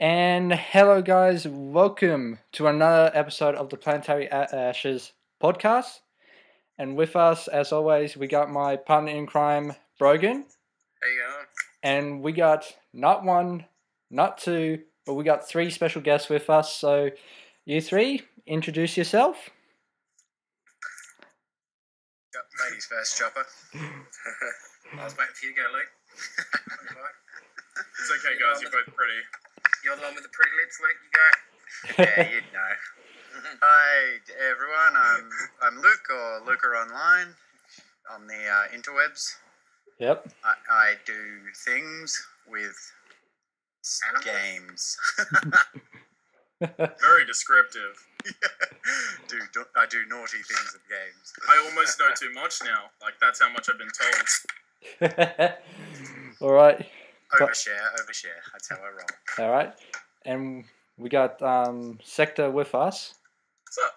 And hello guys, welcome to another episode of the Planetary Ashes podcast. And with us, as always, we got my partner in crime, Brogan. How you going? And we got not one, not two, but we got three special guests with us. So you three, introduce yourself. Got ladies first, Chopper. I was waiting for you to go, Luke. It's okay guys, you're both pretty. You're the one with the pretty lips, Luke, you go. Yeah, you'd know. Hi, everyone. I'm Luke, or Luca online, on the interwebs. Yep. I do things with games. Very descriptive. Yeah. I do naughty things with games. I almost know too much now. Like, that's how much I've been told. All right. Overshare. That's how I roll. All right. And we got Sector with us. What's up?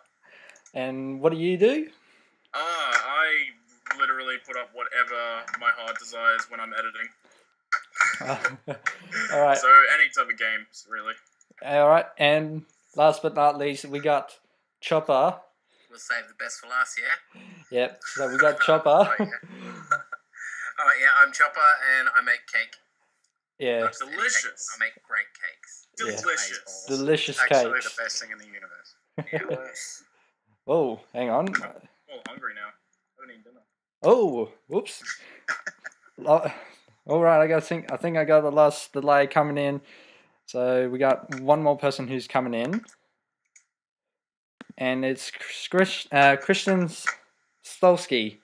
And what do you do? I literally put up whatever my heart desires when I'm editing. All right. So any type of games, really. All right. And last but not least, we got Chopper. We'll save the best for last, yeah? Yep. So we got Chopper. I'm Chopper, and I make cake. Yeah. That's delicious. I make great cakes. Delicious. Yeah. Delicious cakes. Actually the best thing in the universe. Yeah. Oh, hang on. I'm all hungry now. I haven't eaten dinner. Oh, whoops. All right, I think I got the last delay coming in. So we got one more person who's coming in. And it's Christian Stoleski.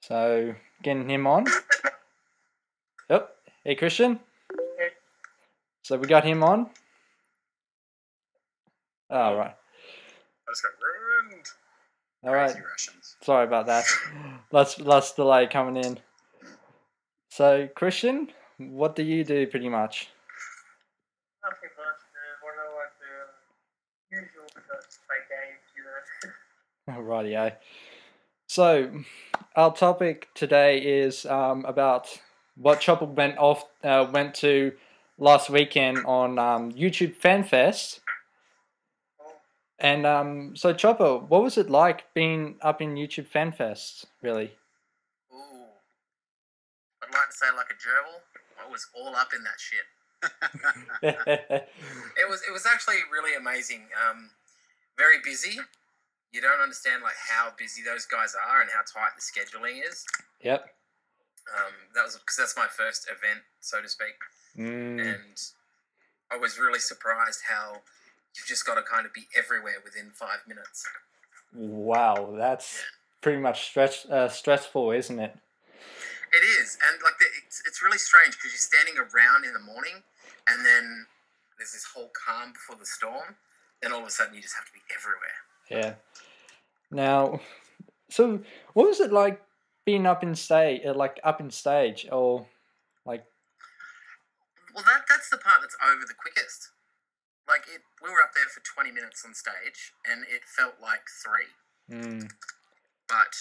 So getting him on. Yep. Hey, Christian. Hey. So we got him on. All right. I just got ruined. All right. Sorry about that. Last delay coming in. So, Christian, what do you do pretty much? Nothing much, dude. What do I do? Usual because I play games, you know. Righty-o. So, our topic today is about what Chopper went to last weekend on YouTube Fan Fest. And so Chopper, what was it like being up in YouTube Fan Fest, really? Ooh, I'd like to say like a gerbil. I was all up in that shit. It was actually really amazing. Very busy. You don't understand like how busy those guys are and how tight the scheduling is. Yep. That was because that's my first event, so to speak, and I was really surprised how you've just got to kind of be everywhere within 5 minutes. Wow, that's pretty much stressful, isn't it? It is, and like it's really strange because you're standing around in the morning, and then there's this whole calm before the storm. Then all of a sudden, you just have to be everywhere. Yeah. Now, so what was it like? Being up in stage, Well, that's the part that's over the quickest. Like, we were up there for 20 minutes on stage, and it felt like 3. Mm. But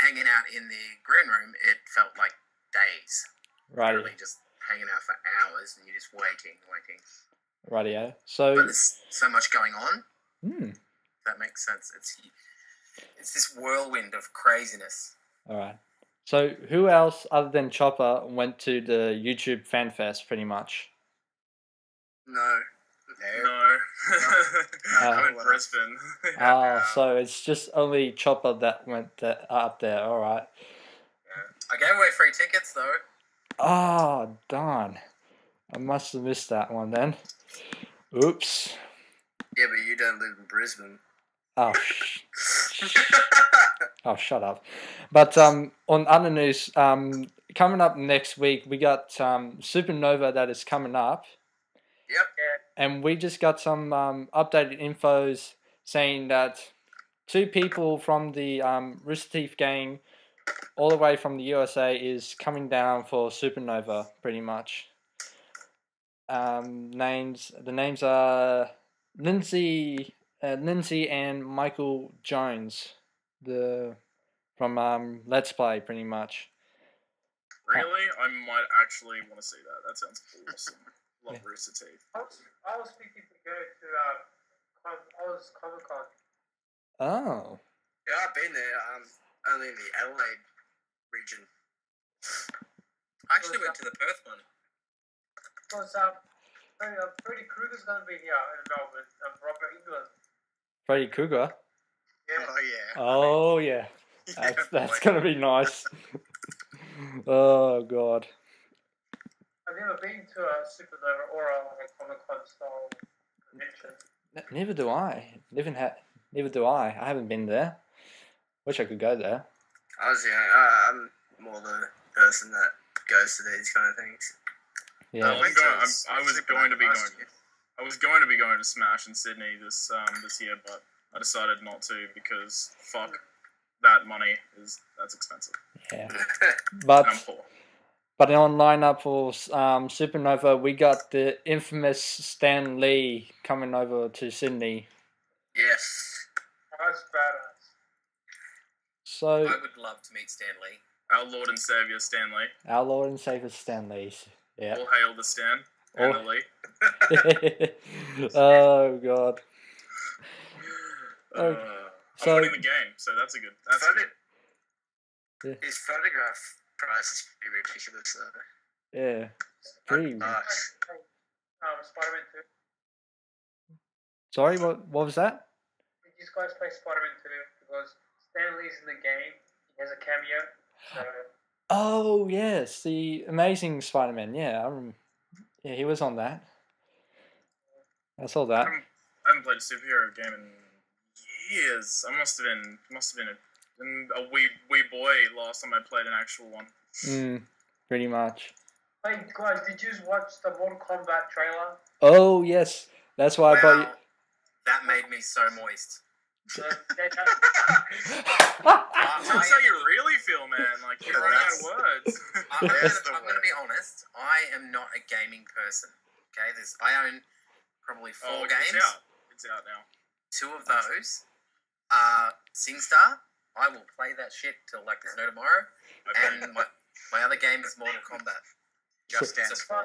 hanging out in the green room, it felt like days. Right. Really just hanging out for hours, and you're just waiting. Rightio. So. But there's so much going on. Mm. If that makes sense. It's this whirlwind of craziness. All right. So who else other than Chopper went to the YouTube Fan Fest pretty much? No. I'm in Brisbane. So it's just only Chopper that went up there. All right. Yeah. I gave away free tickets, though. Oh, darn. I must have missed that one then. Oops. Yeah, but you don't live in Brisbane. Oh, shut up. But on other news, coming up next week, we got Supernova that is coming up. Yep. And we just got some updated infos saying that 2 people from the Rooster Teeth gang all the way from the USA is coming down for Supernova, pretty much. The names are Lindsay and Michael Jones, from Let's Play, pretty much. Really? I might actually want to see that. That sounds awesome. Love Rooster Teeth. I was speaking to go to Comic-Con. Oh. Yeah, I've been there. Only in the Adelaide region. I actually went to the Perth one. Because Freddy Krueger's going to be here in Melbourne. Robert England. Freddy Krueger. Yeah. Oh yeah. Oh yeah. That's going to be nice. Oh god. I've never been to a Supernova or a Comic-Con style convention. Neither do I. Neither do I. I haven't been there. Wish I could go there. I was, I'm more the person that goes to these kind of things. Yeah. I was going to be going to Smash in Sydney this year, but I decided not to because fuck that money that's expensive. Yeah. But. I'm poor. But on lineup for Supernova, we got the infamous Stan Lee coming over to Sydney. Yes. That's badass. So, I would love to meet Stan Lee. Our Lord and Saviour Stan Lee. Our Lord and Saviour Stan Lee. Yeah. All hail the Stan and the Lee. Oh, God. I'm winning the game, so that's a good... His photograph... price is pretty ridiculous though. Yeah. Pretty nice. Spider-Man 2. Sorry, what was that? Did you guys play Spider-Man 2? Because Stan Lee's in the game, he has a cameo. So... Oh yes, The Amazing Spider-Man, yeah. Yeah, he was on that. I saw that. I haven't played a superhero game in years. I must have been a wee boy last time I played an actual one. Pretty much. Hey guys, did you watch the Mortal Kombat trailer? Oh yes, that's why I bought you. That made me so moist. That's how you really feel, man. Like you're running out of words. I'm going to be honest. I am not a gaming person. Okay, I own probably four games. It's out now. Two of those are SingStar. I will play that shit till like there's no tomorrow. Okay. And my other game is Mortal Kombat. Just Dance 4.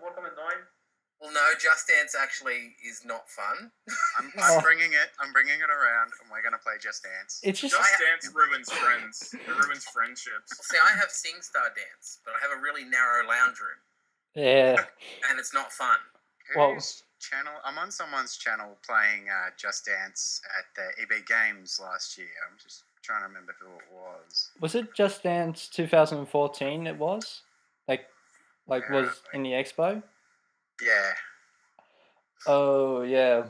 Mortal Kombat 9? Well, no, Just Dance actually is not fun. I'm bringing it. I'm bringing it around, and we're gonna play Just Dance. Just Dance ruins friends. It ruins friendships. Well, see, I have SingStar Dance, but I have a really narrow lounge room. Yeah. And it's not fun. Channel. I'm on someone's channel playing Just Dance at the EB Games last year. I'm just trying to remember who it was. Was it Just Dance 2014? It was was in the expo. Yeah. Oh yeah,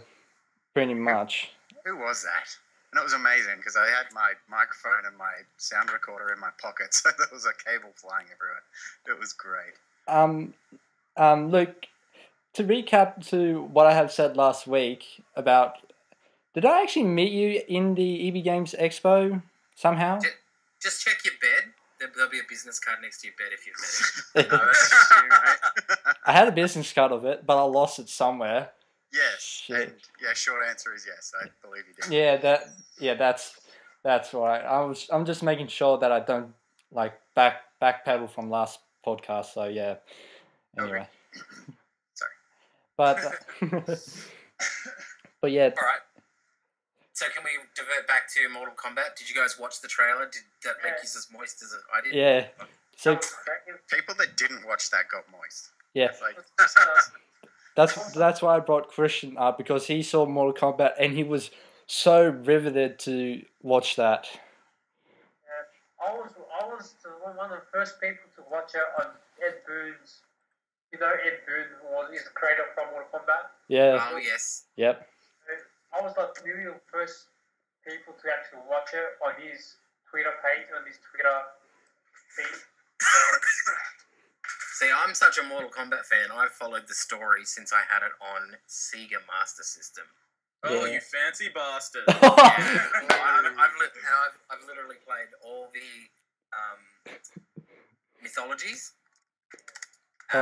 pretty much. Who was that? And it was amazing because I had my microphone and my sound recorder in my pocket, so there was a cable flying everywhere. It was great. Luke. To recap to what I have said last week about... Did I actually meet you in the EB Games Expo somehow? Just check your bed. There'll be a business card next to your bed if you've met it. No, that's just you, right? I had a business card of it, but I lost it somewhere. Yes. And, yeah, short answer is yes. I believe you did. Yeah, that's right. I'm just making sure that I don't like backpedal from last podcast. So, yeah. Anyway. Okay. But yeah. All right. So can we divert back to Mortal Kombat? Did you guys watch the trailer? Did that make you as moist as I did? Yeah. So people that didn't watch that got moist. Yeah. That's why I brought Christian up because he saw Mortal Kombat and he was so riveted to watch that. Yeah. I was one of the first people to watch it on Ed Boon's. You know Ed Boon is the creator from Mortal Kombat? Yeah. Oh, yes. Yep. I was like maybe the first people to actually watch it on his Twitter page, on his Twitter feed. See, I'm such a Mortal Kombat fan. I've followed the story since I had it on Sega Master System. Yeah. Oh, you fancy bastard. Yeah. I've literally played all the mythologies. I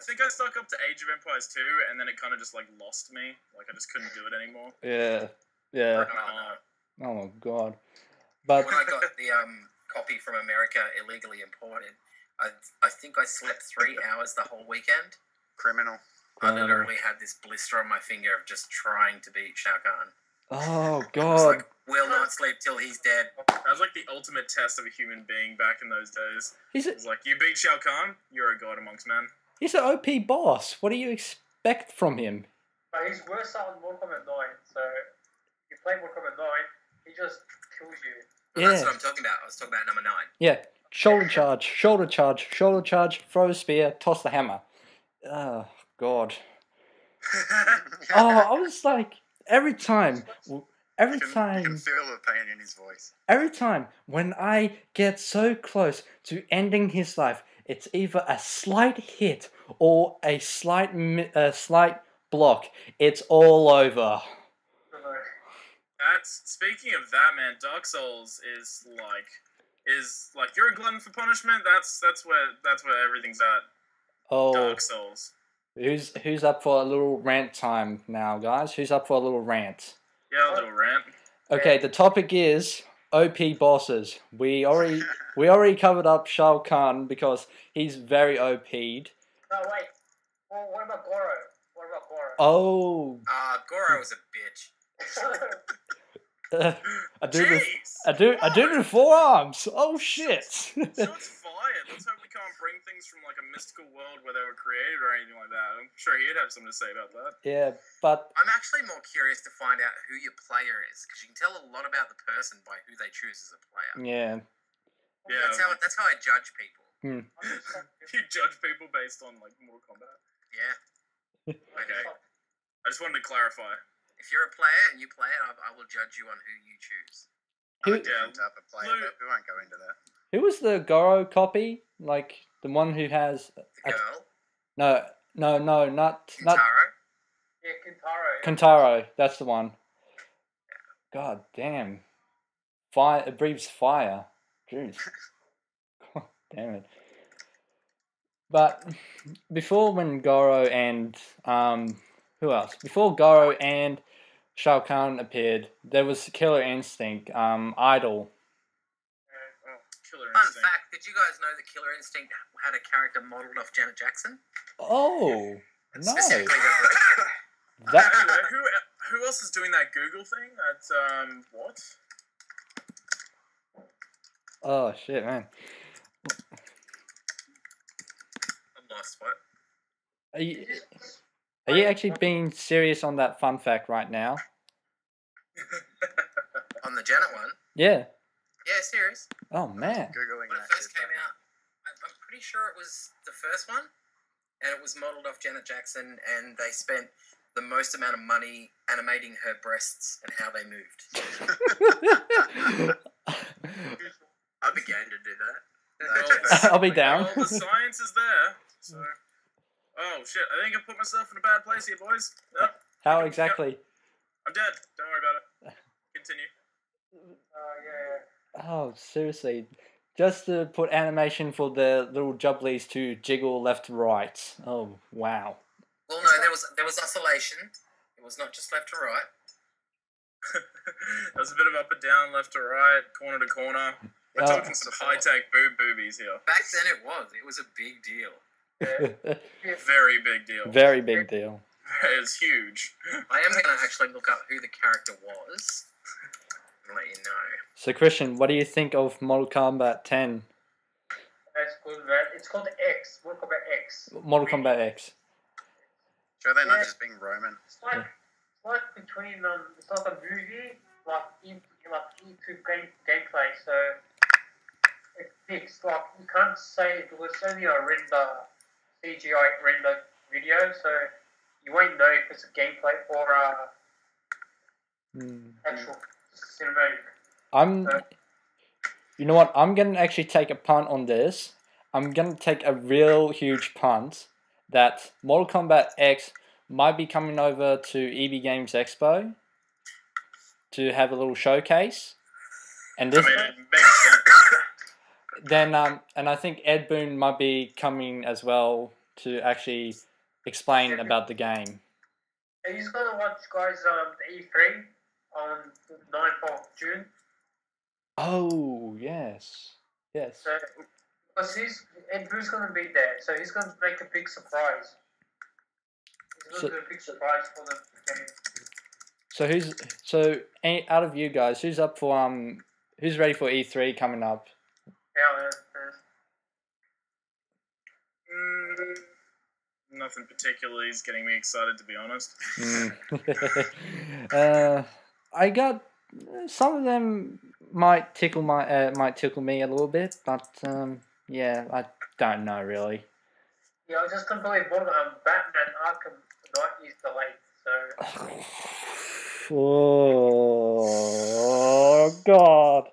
think I stuck up to Age of Empires 2, and then it kind of just, like, lost me. Like, I just couldn't do it anymore. Yeah, yeah. Oh, my God. But when I got the copy from America illegally imported, I think I slept 3 hours the whole weekend. Criminal. I literally had this blister on my finger of just trying to beat Shao Kahn. Oh, God. Like, will not sleep till he's dead. That was like the ultimate test of a human being back in those days. It was like, you beat Shao Kahn, you're a god amongst men. He's an OP boss. What do you expect from him? But he's worse out on Mortal Kombat 9, so if you play Mortal Kombat 9, he just kills you. Yeah. Well, that's what I'm talking about. I was talking about number 9. Yeah. Shoulder charge, shoulder charge, shoulder charge, throw a spear, toss the hammer. Oh, God. Oh, I was like, every time... You can feel the pain in his voice. Every time when I get so close to ending his life, it's either a slight hit or a slight block. It's all over. That's, speaking of that, man, Dark Souls is like... you're a glutton for punishment. That's where everything's at. Oh, Dark Souls. Who's up for a little rant time now, guys? Who's up for a little rant? Yeah, a little rant. Okay, the topic is OP bosses. We already covered up Shao Kahn because he's very OP'd. No, wait. Well, what about Goro? Oh. Goro was a bitch. I do the forearms. Oh shit! So it's fired. Let's hope we can't bring things from like a mystical world where they were created or anything like that. I'm sure he'd have something to say about that. Yeah, but I'm actually more curious to find out who your player is, because you can tell a lot about the person by who they choose as a player. Yeah, yeah. That's how I judge people. Hmm. You judge people based on like Mortal Kombat. Yeah. Okay. I just wanted to clarify. If you're a player and you play it, I will judge you on who you choose. We won't go into that. Who was the Goro copy? Like, the one who has... The girl? No, not... Kintaro? Yeah, Kintaro. Kintaro, that's the one. Yeah. God damn. Fire, it breathes fire. Jeez. God damn it. But before when Goro and... Who else? Before Goro and Shao Kahn appeared, there was Killer Instinct, Idol. Fun fact, did you guys know that Killer Instinct had a character modelled off Janet Jackson? Oh, nice. Specifically that... Who else is doing that Google thing? That's, what? Oh, shit, man. I'm lost, what? Are you actually being serious on that fun fact right now? On the Janet one? Yeah. Yeah, serious. Oh, man. Googling when it first came out, I'm pretty sure it was the first one, and it was modelled off Janet Jackson, and they spent the most amount of money animating her breasts and how they moved. I began to do that. I'll be down. The science is there, so... Oh, shit. I think I put myself in a bad place here, boys. Oh. How exactly? I'm dead. Don't worry about it. Continue. Yeah. Oh, seriously. Just to put animation for the little jubblies to jiggle left to right. Oh, wow. Well, no, there was oscillation. It was not just left to right. There was a bit of up and down, left to right, corner to corner. We're talking some high-tech boobies here. Back then it was. It was a big deal. Very big deal. Very big deal. It's huge. I am going to actually look up who the character was and let you know. So, Christian, what do you think of Mortal Kombat 10? That's good, man. It's called X. Mortal Kombat X. Mortal Kombat X. Sure, they're not just being Roman. It's like between, it's like a movie, like YouTube gameplay, so it's fixed. Like, you can't say, there was only a render. CGI render video, so you won't know if it's a gameplay or a actual cinematic. You know what? I'm gonna actually take a punt on this. I'm gonna take a real huge punt that Mortal Kombat X might be coming over to EB Games Expo to have a little showcase, and this. I mean, then and I think Ed Boon might be coming as well to actually explain about the game. Are you going to watch, guys, E3 on the 9th of June? Oh, yes. Yes. So, Because he's, and Drew's going to be there, so he's going to make a big surprise. He's going to do a big surprise for the game. So who's, so out of you guys, who's up for who's ready for E3 coming up? Nothing particularly is getting me excited, to be honest. I got some of them might tickle me a little bit, but yeah, I don't know really. Yeah, I just couldn't believe Batman Arkham Knight is delayed. So. Oh God.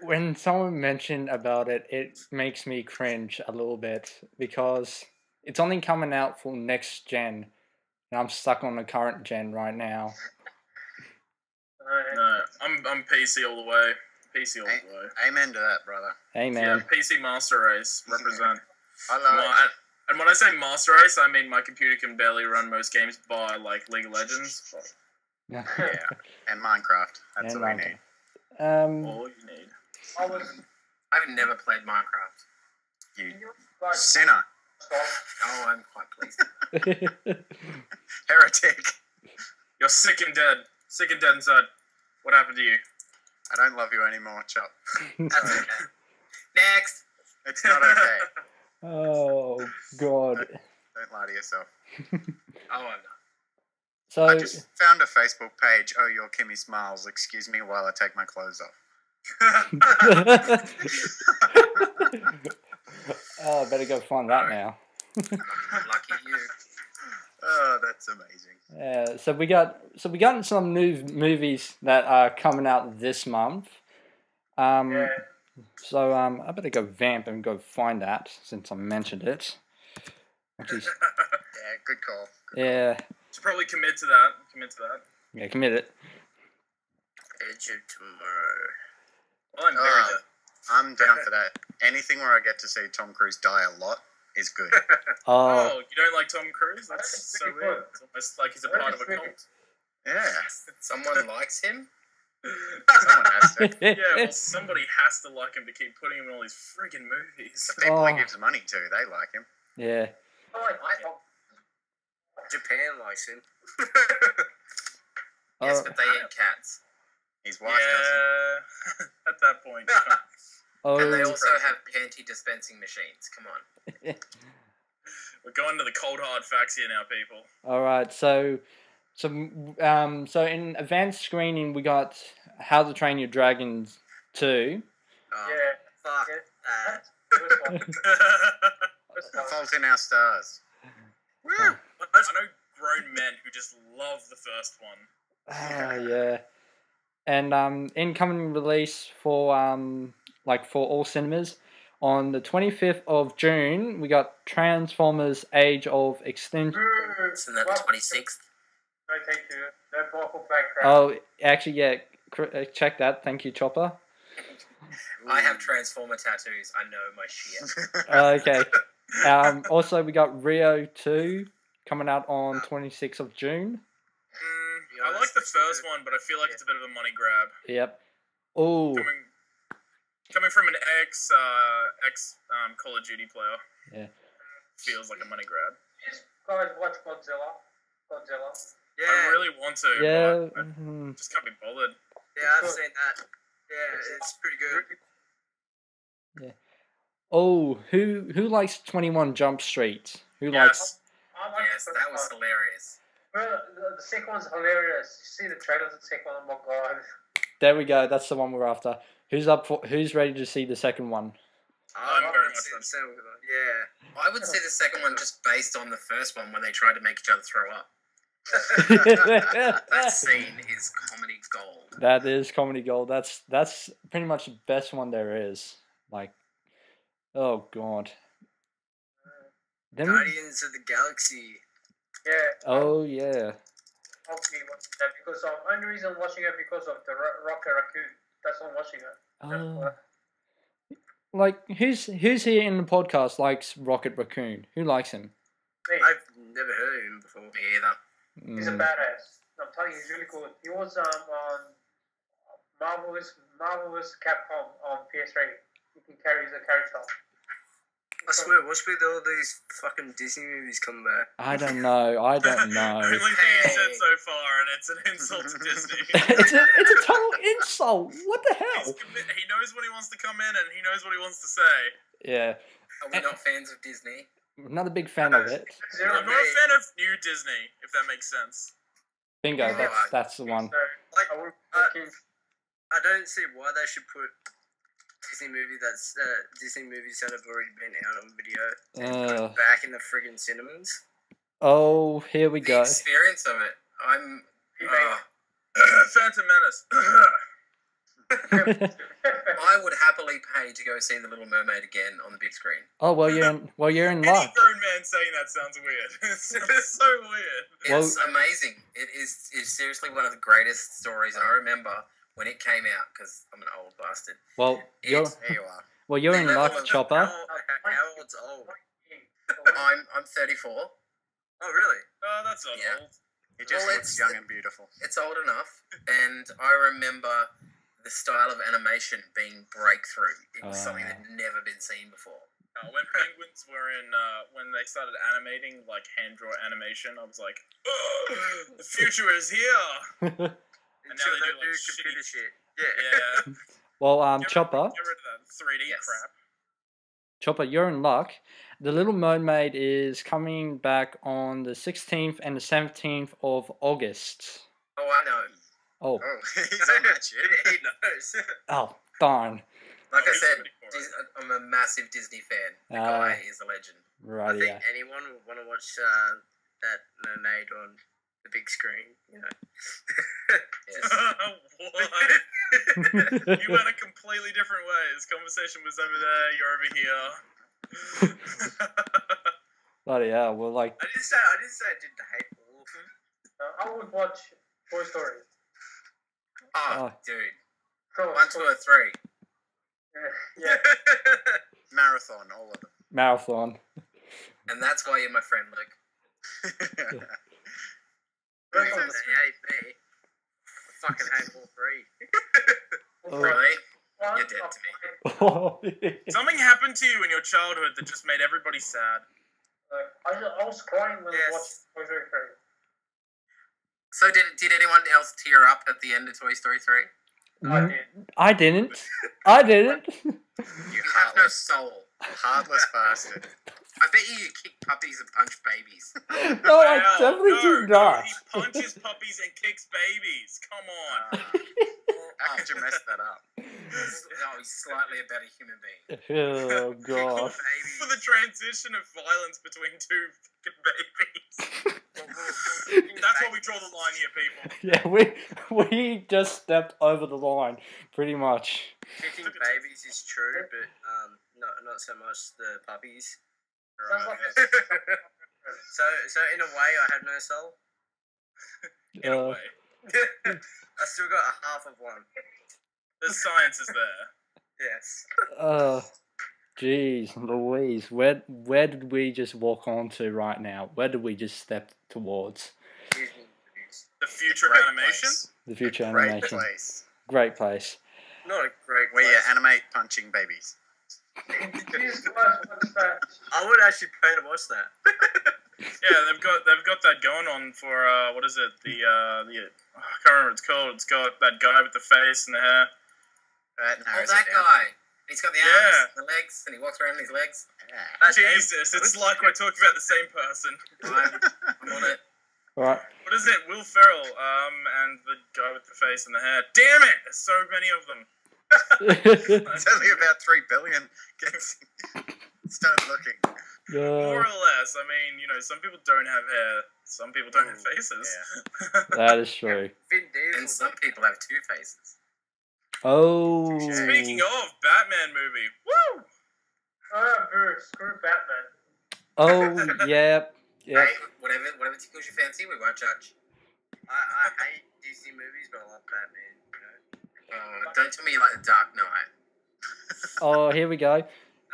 When someone mentioned about it, it makes me cringe a little bit because it's only coming out for next gen, and I'm stuck on the current gen right now. No, I'm PC all the way. PC all the way. Amen to that, brother. Amen. Yeah, PC Master Race represent. I love it. And when I say Master Race, I mean my computer can barely run most games by like League of Legends. Yeah, and Minecraft. That's what I need. All you need. I've never played Minecraft. You sinner. Oh, I'm quite pleased. Heretic. You're sick and dead. Sick and dead inside. What happened to you? I don't love you anymore, Chop. That's okay. Next. It's not okay. Oh, God. Don't lie to yourself. Oh, I'm not. So, I just found a Facebook page. Oh, your Kimmy smiles. Excuse me while I take my clothes off. Oh, I better go find that now. Lucky you. Oh, that's amazing. Yeah, so we got some new movies that are coming out this month. Yeah. So I better go vamp and go find that since I mentioned it. Actually, yeah, good call. Good call. Should probably commit to that. Commit to that. Yeah, commit it. Edge of tomorrow. Well, I'm down for that. Anything where I get to see Tom Cruise die a lot is good. Oh, you don't like Tom Cruise? That's so weird. It's almost like he's a part of a cult. Yeah. Someone likes him? Someone has to. Yeah, well, somebody has to like him to keep putting him in all these friggin' movies. The people he gives money to, they like him. Yeah. Japan likes him. Yes, but they eat cats. His wife doesn't. At that point. And they also have panty dispensing machines. Come on. We're going to the cold hard facts here now, people. All right, so in advanced screening, we got How to Train Your Dragon 2. Oh, yeah, fuck that. Fault in Our Stars. Woo! I know grown men who just love the first one. Yeah. And incoming release for for all cinemas on the 25th of June. We got Transformers: Age of Extinction. Isn't that the 26th? Oh, actually, yeah. Check that. Thank you, Chopper. I have Transformer tattoos. I know my shit. Okay. Also, we got Rio 2 coming out on 26th of June. I like the first one, but I feel like it's a bit of a money grab. Yep. Oh. Coming from an ex Call of Duty player. Yeah. Feels like a money grab. Just guys watch Godzilla. Yeah. I really want to. Yeah. But I just can't be bothered. Yeah, I've seen that. Yeah, it's pretty good. Yeah. Oh, who likes 21 Jump Street? Who likes? Yes, that was hilarious. Well, the second one's hilarious. You see the trailers of the second one, oh my God. There we go, that's the one we're after. Who's ready to see the second one? I'm very much on the second one. Yeah. I would see the second one just based on the first one when they tried to make each other throw up. That scene is comedy gold. That is comedy gold. That's pretty much the best one there is. Like, oh God. Guardians of the Galaxy. Yeah. Oh, yeah. Okay, because the only reason I'm watching it because of the Rocket Raccoon. That's why I'm watching it. Like, who's here in the podcast likes Rocket Raccoon? Who likes him? Me. I've never heard of him before either. He's a badass. I'm telling you, he's really cool. He was on Marvelous Capcom on PS3. He can carry the character. I swear, what's with all these fucking Disney movies coming back? I don't know. Only thing you said so far, and it's an insult to Disney. it's a total insult. What the hell? He knows when he wants to come in, and he knows what he wants to say. Yeah. Are we not fans of Disney? Not a big fan of it. I'm not a fan of New Disney, if that makes sense. Bingo, that's the one. So, like, I don't see why they should put Disney movies that have already been out on video and put it back in the friggin' cinemas. Oh, here we go. The experience of it. I'm... Phantom Menace. I would happily pay to go see The Little Mermaid again on the big screen. Oh, well, you're in luck. Any grown man saying that sounds weird. It's so weird. It's amazing. It's seriously one of the greatest stories I remember when it came out, because I'm an old bastard. Well, you're in luck, Chopper. How old's old? I'm 34. Oh, really? Oh, that's not old. It just looks young and beautiful. It's old enough, and I remember the style of animation being breakthrough. It was something that had never been seen before. When penguins were in, when they started animating, like hand-drawn animation, I was like, oh, the future is here! And now they do computer shit. Yeah. Well, Chopper... Get rid of that 3D crap. Chopper, you're in luck. The Little Mermaid is coming back on the 16th and the 17th of August. Oh, I know. Oh, he's on that shit. He knows. Oh, darn. Like I said, I'm a massive Disney fan. The guy is a legend. Right. I think anyone would want to watch that mermaid on the big screen. You know. What? You went a completely different way. This conversation was over there. You're over here. Bloody hell. Well, like. I didn't say I didn't hate all of them. I would watch Toy Story. Oh, dude. Cool. 1, 2, or 3. Yeah. Marathon, all of them. Marathon. And that's why you're my friend, Luke. Yeah. I hate me. I fucking hate all 3. Oh. Really? You're dead to me. Something happened to you in your childhood that just made everybody sad. I was crying when I watched Toy Story 3. So did anyone else tear up at the end of Toy Story 3? No, I didn't. You have no soul. Heartless bastard. I bet you kick puppies and punch babies. No, I definitely do not. He punches puppies and kicks babies. Come on. How could you mess that up? He's slightly a better human being. Oh, God. For the transition of violence between two fucking babies. That's where we draw the line here, people. Yeah, we just stepped over the line, pretty much. Kicking babies is true, but not so much the puppies. Right. so in a way, I have no soul. In a way, I still got a half of one. The science is there. Yes. Jeez Louise, where did we just walk on to right now? Where did we just step towards? The future of animation? The future animation. Great place. Great place. Not a great place. Where you animate punching babies. I would actually pay to watch that. Yeah, they've got that going on for what is it? I can't remember what it's called. It's got that guy with the face and the hair. That guy. He's got the arms, the legs, and he walks around with his legs. Yeah. Jesus, it's like we're talking about the same person. I'm on it. All right. What is it? Will Ferrell and the guy with the face and the hair. Damn it! There's so many of them. It's only about 3 billion. Start looking. More or less. I mean, some people don't have hair. Some people don't have faces. Yeah. That is true. And some people have 2 faces. Oh. Speaking of Batman movie, woo! Oh, boo! Screw Batman. Oh, yeah. Hey, whatever tickles your fancy, we won't judge. I hate Disney movies, but I love Batman. You know? Don't tell me you like the Dark Knight. Oh, here we go.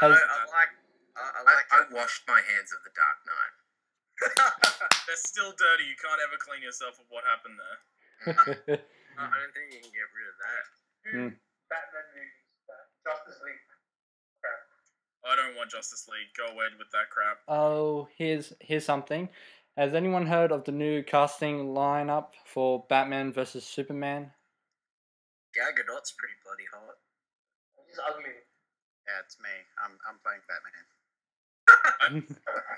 No, I washed my hands of the Dark Knight. They're still dirty. You can't ever clean yourself of what happened there. I don't think you can get rid of that. Batman movies, Justice League. want Justice League. Go away with that crap. Oh, here's something. Has anyone heard of the new casting lineup for Batman vs Superman? Gal Gadot's pretty bloody hot. She's ugly. Yeah, it's me. I'm playing Batman.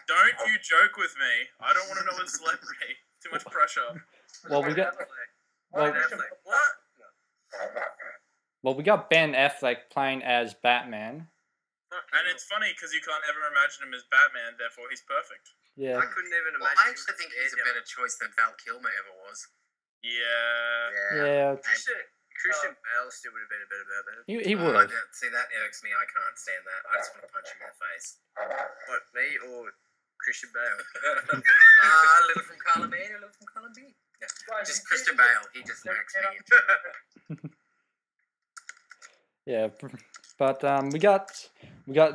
Don't you joke with me. I don't want to know a celebrity. Too much pressure. Well, we got... Well, we got Ben Affleck playing as Batman. And it's funny because you can't ever imagine him as Batman, therefore he's perfect. Yeah. I couldn't even imagine. Well, I actually think he's a better choice than Val Kilmer ever was. Yeah. Christian Bale still would have been a better Batman. He would have. See, that irks me. I can't stand that. I just want to punch him in the face. What, me or Christian Bale? A little from Column A, a little from Column B. Yeah. Well, just Christian Bale. He just irks me. Yeah, but we got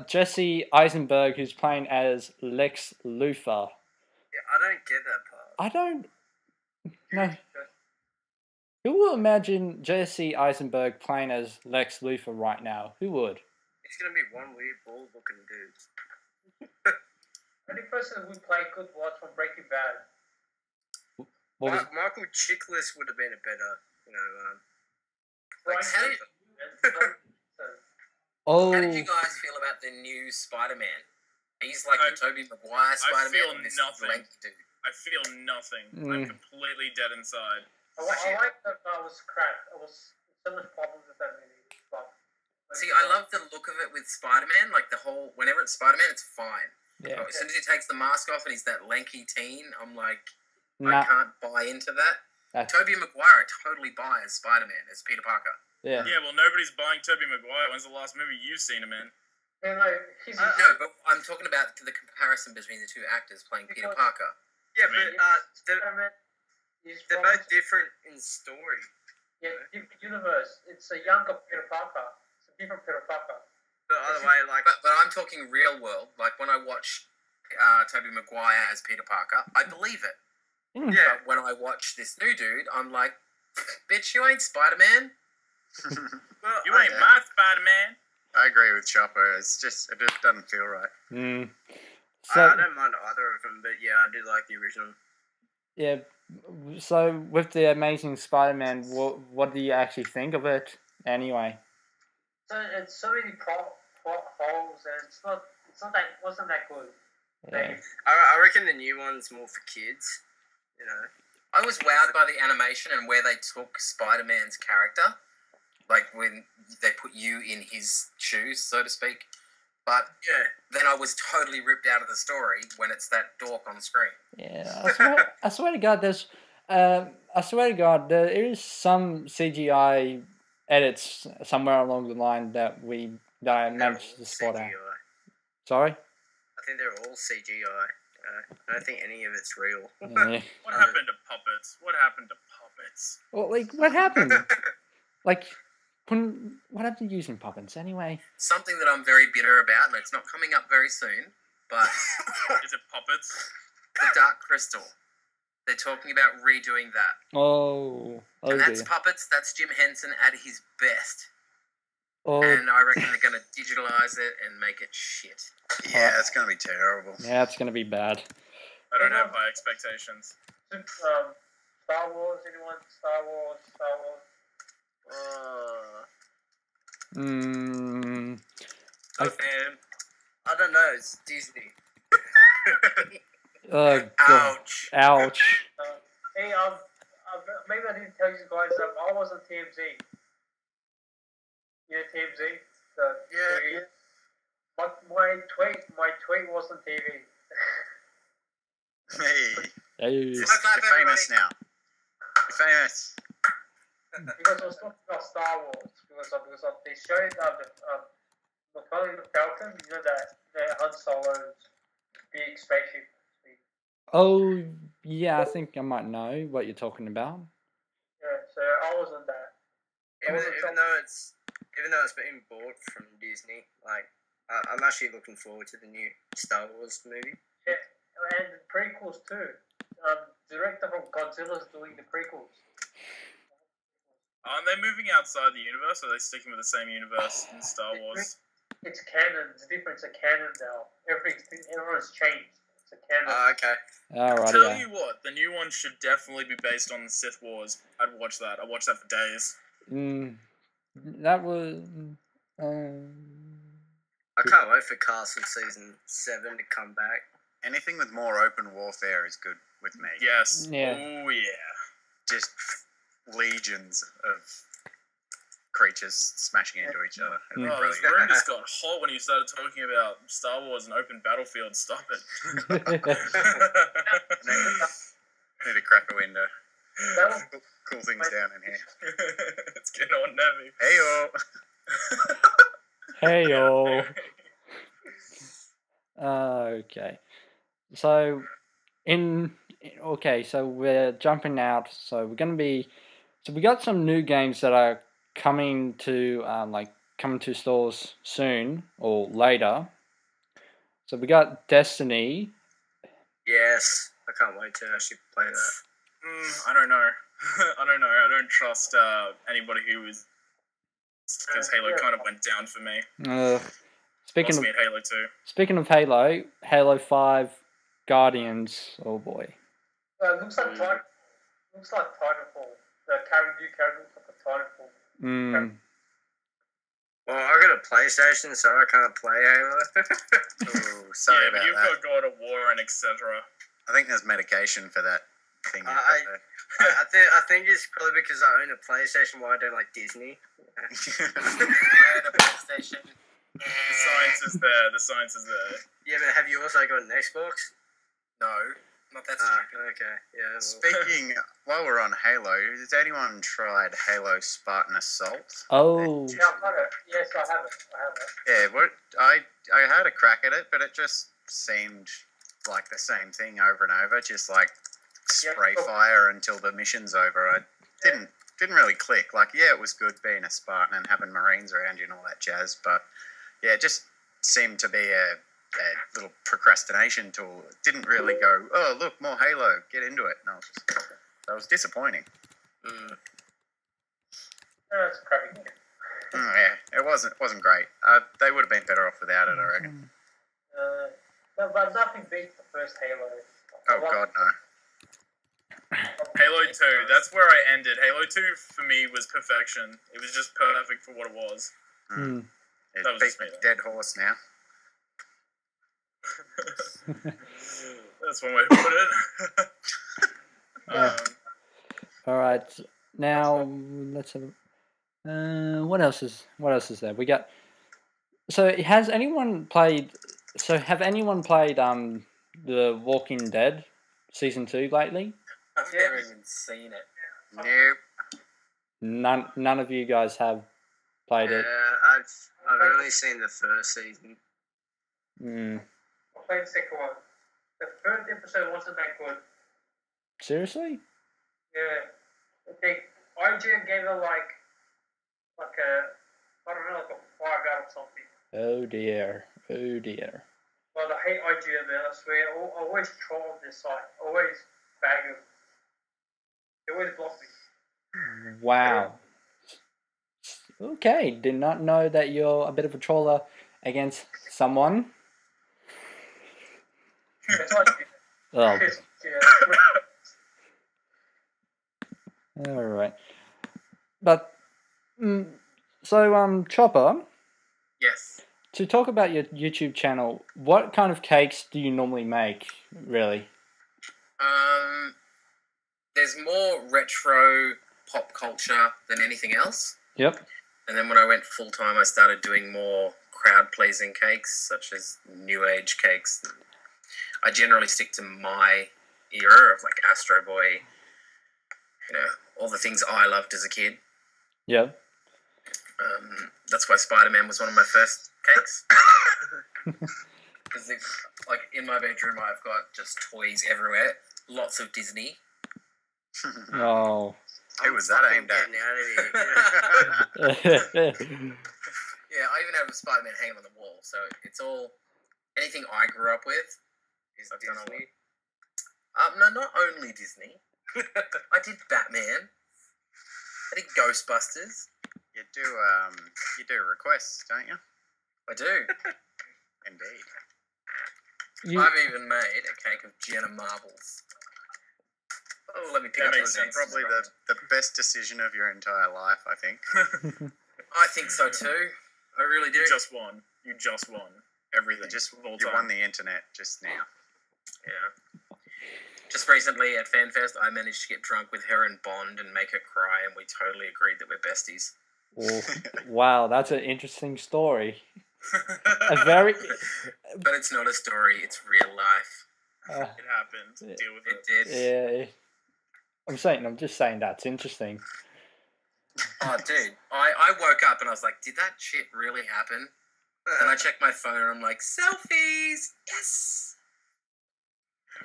Jesse Eisenberg, who's playing as Lex Luthor. Yeah, I don't get that part. I don't. No. Who will imagine Jesse Eisenberg playing as Lex Luthor right now? Who would? It's going to be one weird, bald-looking dude. The only person who played Good was from Breaking Bad. Michael Chiklis would have been a better, you know... How did you guys feel about the new Spider-Man? He's like the Tobey Maguire Spider-Man. I feel nothing. I'm completely dead inside. I like that. I was crap. I was so much problems with that movie. See, I love the look of it with Spider-Man. Like the whole, whenever it's Spider-Man, it's fine. Yeah. But as soon as he takes the mask off and he's that lanky teen, I'm like, I can't buy into that. Tobey Maguire totally buys Spider-Man as Peter Parker. Yeah. Yeah. Well, nobody's buying Tobey Maguire. When's the last movie you've seen him in? And like, no, but I'm talking about the comparison between the two actors playing Peter Parker. Yeah, but they're both different in story. Yeah, different universe. It's a younger Peter Parker. It's a different Peter Parker. The other way, like... But I'm talking real world. Like, when I watch Tobey Maguire as Peter Parker, I believe it. Yeah. But when I watch this new dude, I'm like, bitch, you ain't Spider-Man. Well, you ain't my Spider-Man. I agree with Chopper. It just doesn't feel right. Mm. So, I don't mind either of them, but yeah, I do like the original. Yeah. So, with The Amazing Spider-Man, what do you actually think of it, anyway? So, it's so many plot holes, and it wasn't that good. Yeah. I reckon the new one's more for kids, you know. I was wowed by the animation and where they took Spider-Man's character, like when they put you in his shoes, so to speak. But yeah, then I was totally ripped out of the story when it's that dork on screen. Yeah, I swear to God, there is some CGI edits somewhere along the line that I managed to spot out. Sorry? I think they're all CGI. I don't think any of it's real. Yeah. What happened to puppets? What happened to puppets? Well, like, what happened? Like... What have they used in puppets anyway? Something that I'm very bitter about, and it's not coming up very soon, but... Is it puppets? The Dark Crystal. They're talking about redoing that. Oh, and that's puppets, that's Jim Henson at his best. Oh. And I reckon they're going to digitalize it and make it shit. Yeah, it's going to be terrible. Yeah, it's going to be bad. I don't have high expectations. Star Wars, anyone? Star Wars. I don't know. It's Disney. Oh, God. Ouch. Hey, maybe I didn't tell you guys that I was on TMZ. Yeah, TMZ. Yeah. But my tweet was on TV. Hey. You're famous now. You're famous. Because I was talking about Star Wars, because they showed the Falcon, you know, the Han Solo's big spaceship. Oh, yeah, I think I might know what you're talking about. Yeah, so I was on that. Even though it's been bought from Disney, like I'm actually looking forward to the new Star Wars movie. Yeah, and the prequels too. Director from Godzilla's doing the prequels. Aren't they moving outside the universe, or are they sticking with the same universe in Star Wars? It's canon. The difference of canon now. Everyone's changed. It's a canon. Okay. Alrighty. I'll tell you what, the new one should definitely be based on the Sith Wars. I'd watch that. I watched that for days. That was. I can't wait for Castle Season 7 to come back. Anything with more open warfare is good with me. Yes. Yeah. Oh yeah. Just legions of creatures smashing into each other. Oh, the room just got hot when you started talking about Star Wars and open battlefield. Stop it. I need to crack a window. Cool things down in here. It's getting on nervy. Hey yo. Okay. So we're jumping out. So we're going to be. So we got some new games that are coming to stores soon or later. So we got Destiny. Yes, I can't wait to actually play that. I don't know. I don't trust anybody who is, because Halo kind of went down for me. Speaking of Halo 2. Speaking of Halo, Halo 5 Guardians. Oh boy. Looks like Titanfall. The new character looks like a Titanfall. Well, I got a PlayStation, so I can't play Halo. Sorry, but you've got God of War and etc. I think there's medication for that thing. I think it's probably because I own a PlayStation. Why I don't like Disney. I own a PlayStation. The science is there. Yeah, but have you also got an Xbox? No. Not that stupid. Okay. Yeah. Well. Speaking, while we're on Halo, has anyone tried Halo Spartan Assault? Oh. Yeah, I've got it. Yes, I have it. Yeah, I had a crack at it, but it just seemed like the same thing over and over, just like fire until the mission's over. I didn't really click. Like, yeah, it was good being a Spartan and having Marines around you and all that jazz, but yeah, it just seemed to be a little procrastination tool. It didn't really go, oh, look, more Halo, get into it. No, that was disappointing. That's crappy. Yeah, it wasn't great. They would have been better off without it, I reckon. But nothing beats the first Halo. God, no. Halo 2, that's where I ended. Halo 2, for me, was perfection. It was just perfect for what it was. It beat me dead horse now. That's one way to put it. Alright, now let's have what else is there? We got have anyone played The Walking Dead season 2 lately? I've never even seen it. Nope. None of you guys have played it? Yeah, I've only seen the first season. I played the second one. The third episode wasn't that good. Seriously? Yeah. I think IGN gave it like a 5 out of something. Oh dear. Well, I hate IGN, man. I swear. I always troll this site. I always bag them. They always block me. Wow. Yeah. Okay. Did not know that you're a bit of a troller against someone. Oh. All right, but Chopper. Yes. To talk about your YouTube channel, what kind of cakes do you normally make? Really? There's more retro pop culture than anything else. Yep. And then when I went full time, I started doing more crowd pleasing cakes, such as new age cakes. I generally stick to my era of like Astro Boy, you know, all the things I loved as a kid. Yeah. That's why Spider-Man was one of my first cakes. Because like in my bedroom, I've got just toys everywhere, lots of Disney. Oh. Who was that aimed at? Yeah, I even have a Spider-Man hanging on the wall, so it's all anything I grew up with. Disney? No, not only Disney. I did Batman. I did Ghostbusters. You do requests, don't you? I do. Indeed. I've even made a cake of Jenna marbles. Oh, let me pick that up makes sense. Probably the best decision of your entire life, I think. I think so too. I really do. You just won. You just won. Everything. You won the internet just now. Yeah. Just recently at FanFest, I managed to get drunk with her and Bond and make her cry, and we totally agreed that we're besties. Wow, that's an interesting story. But it's not a story, it's real life. It happened. Deal with it. It did. Yeah. I'm just saying that's interesting. Oh, dude. I woke up and I was like, did that shit really happen? And I checked my phone and I'm like, selfies! Yes!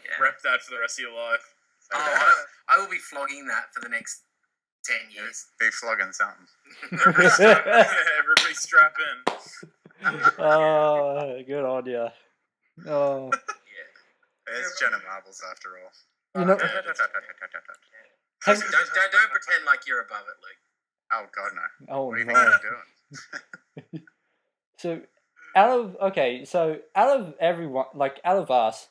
Yeah. Rep that for the rest of your life. Oh, I will be flogging that for the next 10 years. Be flogging something. Everybody strap in. Everybody strap in. Oh, good idea. Oh. It's Jenna Marbles after all. You know, don't pretend like you're above it, Luke. Oh God, no. Oh, what do you think I'm doing? So out of everyone, like out of us,